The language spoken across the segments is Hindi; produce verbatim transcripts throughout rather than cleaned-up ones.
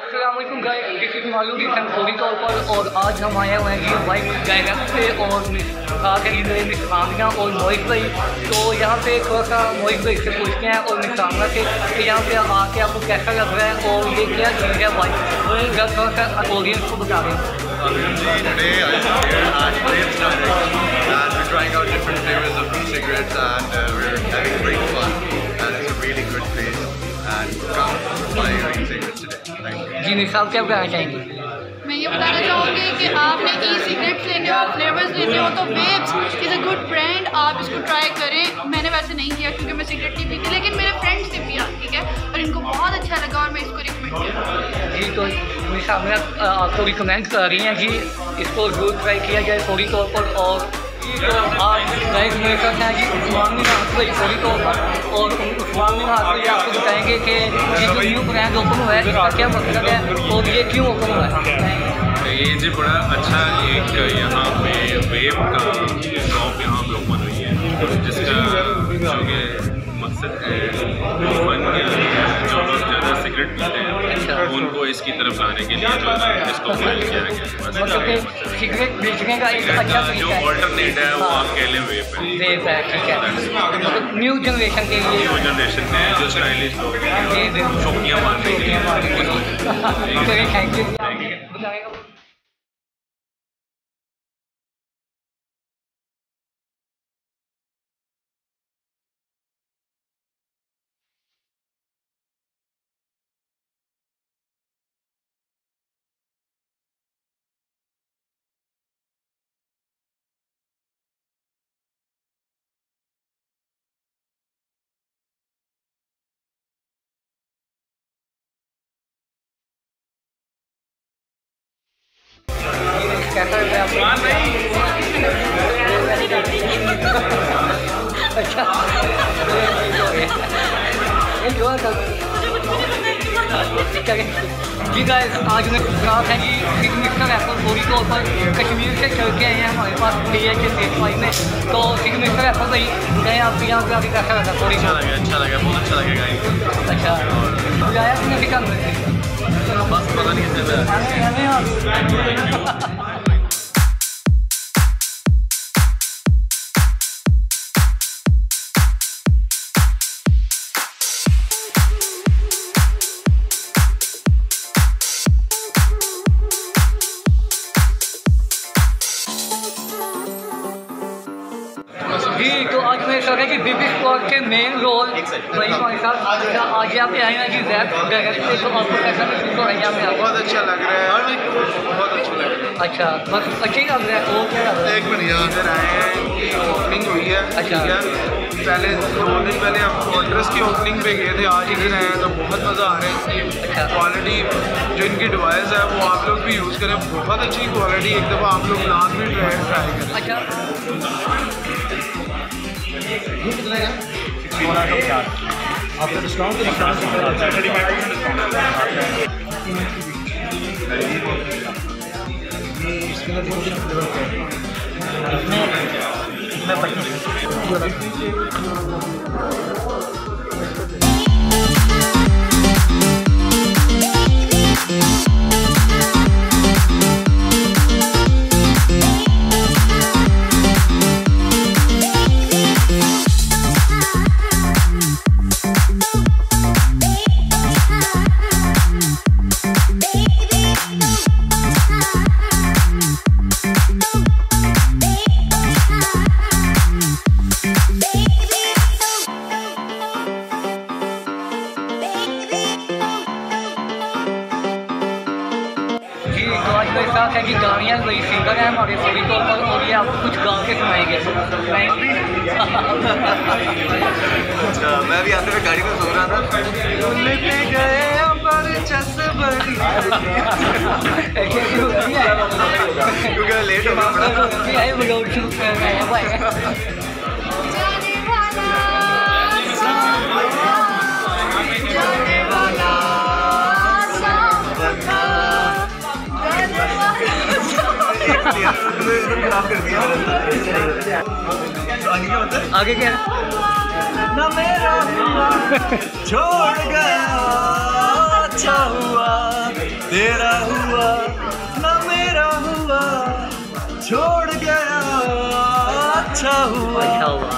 अस्सलामुअलैकुम गाइस, दिस इज मालूम फ्रॉम सऊदी तौर पर। और आज हम आए हुए हैं कि वाइफ डायरेक्ट पे और मिसामिया और मोहित भाई। तो यहाँ पे थोड़ा सा मोहित भाई से पूछते हैं और मिसामिया से कि यहाँ पे आके आपको कैसा लग रहा है और ये क्या चीज़ है वाइफ, जब थोड़ा सा ऑडियंस को बता दें। जी निशाल, क्या बताना चाहेंगे? मैं ये बताना चाहूँगी कि आपने ई सिगरेट्स लेने हो, फ्लेवर्स लेने हो तो vapes is a good brand, आप इसको ट्राई करें। मैंने वैसे नहीं किया क्योंकि मैं सिगरेट नहीं पीती, लेकिन मेरे फ्रेंड्स ने पिया, ठीक है, और इनको बहुत अच्छा लगा और मैं इसको रिकमेंड किया। जी तो निशाल आपको रिकमेंड कर रही हैं कि इसको जरूर ट्राई किया जाए फौरी तौर पर। और आज गाइस मेरे साथ हैं जी उस्मान बिन हाफिज फौरी तौर पर, और उस्मान बिन हाफिज आपको बताएंगे कि ये जो न्यू ब्रांड ओपन हुआ है इसका क्या मकसद है और ये क्यों ओपन हुआ है। ये जी बड़ा अच्छा एक यहाँ पे वेब का शॉप यहाँ पे ओपन हुई है, जिसका मकसद है जो लोग ज़्यादा सिगरेट पीते हैं उनको इसकी तरफ लाने के लिए जो इसको फाइल किया गया है। सिगरेट बेचने का एक अच्छा जो ऑल्टरनेट है वो आप कह लें वेप है, वेप है, ठीक है, न्यू जनरेशन के लिए, न्यू जनरेशन में जो स्टाइलिश लोग हैं शौकिया मारने के लिए। Thank you, thank you. अच्छा जी गाइस, आज मैं रात है जी सिग्नेचर एप्पल फौरी तौर पर कश्मीर से चल के आए हैं, हमारे पास फ्री है कि सेफ वाइज में। तो सिग्नेचर एप्पल भाई गए आपके यहाँ पे, आपकी कैसा लगा? फौरी अच्छा लगा, अच्छा लगा, बहुत अच्छा लगेगा। अच्छा बुलाया तुमने सिकम में? बस पता नहीं कैसे। तो आज मेरे शौक है कि बीबी स्पॉट के मेन रोल भाई भाई साहब आगे आप आए हैं जी जैब डायरेक्टर, तो आपको कैसा महसूस हो रहा है यहाँ पे? बहुत अच्छा लग रहा है, और बहुत अच्छा लग रहा है। अच्छा बस अच्छे ही लग रहा है। और क्या एक मिनट यहाँ इधर आए हैं, ओपनिंग हुई है। अच्छा पहले दो दिन पहले हम फोर्ट्रेस की ओपनिंग पे गए थे, आज इधर आए हैं तो बहुत मज़ा आ रहा है। इसकी क्वालिटी जो इनकी डिवाइस है वो आप लोग भी यूज़ करें, बहुत अच्छी क्वालिटी, एक दफ़ा आप लोग लास्ट भी ट्राई करें। अच्छा आपका discount discount We'll be right back. साथ है कि गानियाँ कोई सिंगर है हमारे सभी तौर पर, और ये आपको कुछ गा के सुनाएंगे। अच्छा, मैं भी आते हुए गाड़ी में सो रहा था। क्योंकि लेट हो गया। आगे क्या ना मेरा छोड़ गया अच्छा हुआ तेरा हुआ ना मेरा हुआ छोड़ गया अच्छा हुआ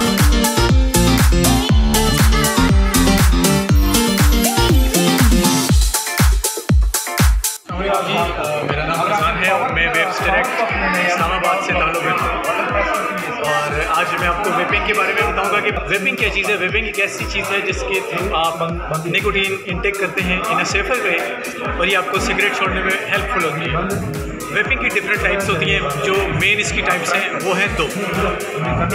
मेरा नाम रज़ान है और मैं वेब्स डायरेक्ट इस्लामाबाद से ताल्लुक़ है। और आज मैं आपको वेपिंग के बारे में बताऊंगा कि वेपिंग क्या चीज़ है। वेपिंग एक ऐसी चीज़ है जिसके थ्रू आप निकोटीन इनटेक करते हैं इन अ सेफर वे, और ये आपको सिगरेट छोड़ने में हेल्पफुल होती है। वेपिंग की डिफरेंट टाइप्स होती हैं। जो मेन इसकी टाइप्स हैं वो हैं दो।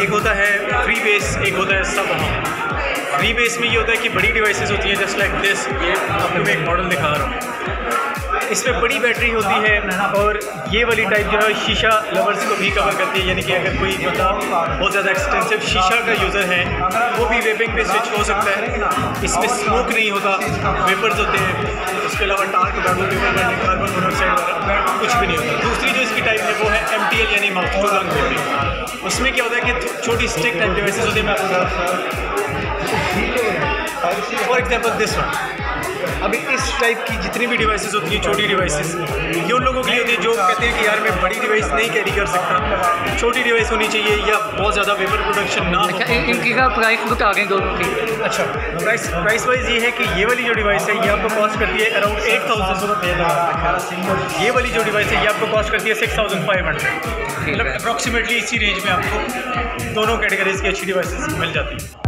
एक होता है फ्री बेस, एक होता है सब हाउ। फ्री बेस में ये होता है कि बड़ी डिवाइसेस होती हैं, जस्ट लाइक दिस, ये आपको मैं एक मॉडल दिखा रहा हूँ। इसमें बड़ी बैटरी होती है और ये वाली टाइप जो है शीशा लवर्स को भी कवर करती है, यानी कि अगर कोई बंदा बहुत ज़्यादा एक्सटेंसिव शीशा का यूज़र है वो भी वेपिंग पे स्विच हो सकता है। इसमें स्मोक नहीं होता, वेपर्स होते हैं। उसके अलावा tar, carbon paper, carbon monoxide वगैरह कुछ भी नहीं होता। दूसरी जो इसकी टाइप है वो है एम टी एल, यानी माउथ टू लंग वेपिंग। उसमें क्या होता है कि छोटी स्टिक टाइप डिवाइसेज होते हैं। For example this one. अभी इस टाइप की जितनी भी डिवाइसेस होती हैं, छोटी डिवाइसेस, ये उन लोगों के लिए होती है जो कहते हैं कि यार मैं बड़ी डिवाइस नहीं कैरी कर सकता, छोटी डिवाइस होनी चाहिए या बहुत ज़्यादा वेपर प्रोडक्शन ना हो। इनकी का प्राइस बता रहे हैं दोनों की। अच्छा, प्राइस प्राइस वाइज ये है कि ये वाली जो डिवाइस है ये आपको कॉस्ट करती है अराउंड एट थाउजेंड रुपये। ये वाली जो डिवाइस है ये आपको कॉस्ट करती है सिक्स थाउजेंड फाइव हंड्रेड मतलब अप्रॉक्सीमेटली इसी रेंज में आपको दोनों कैटेगरीज की अच्छी डिवाइसेस मिल जाती है।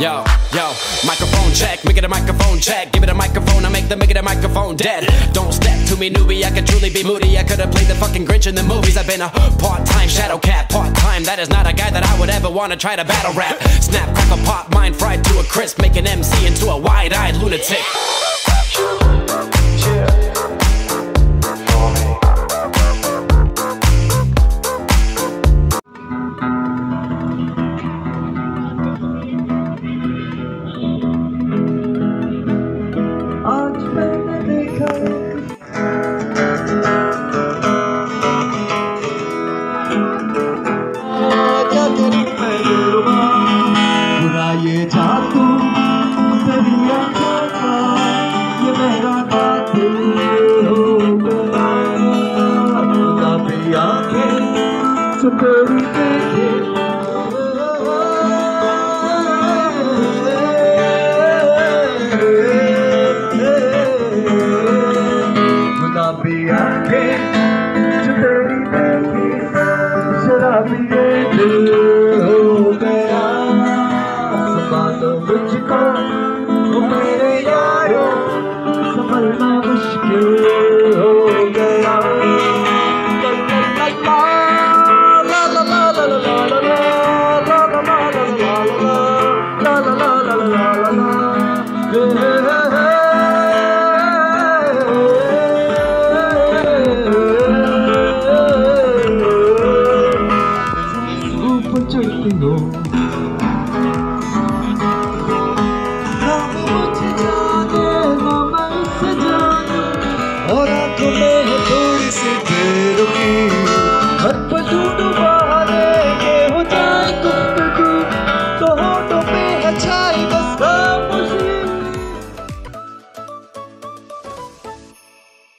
Yo, yo, microphone check, make it a microphone check. Give it a microphone, I make the make it a microphone dead. Don't step to me, newbie, I could truly be moody. I could've played the fucking Grinch in the movies. I've been a part-time shadow cat, part-time. That is not a guy that I would ever wanna try to battle rap. Snap, crackle, pop, mind fried to a crisp. Make an M C into a wide-eyed lunatic. Don't let me go.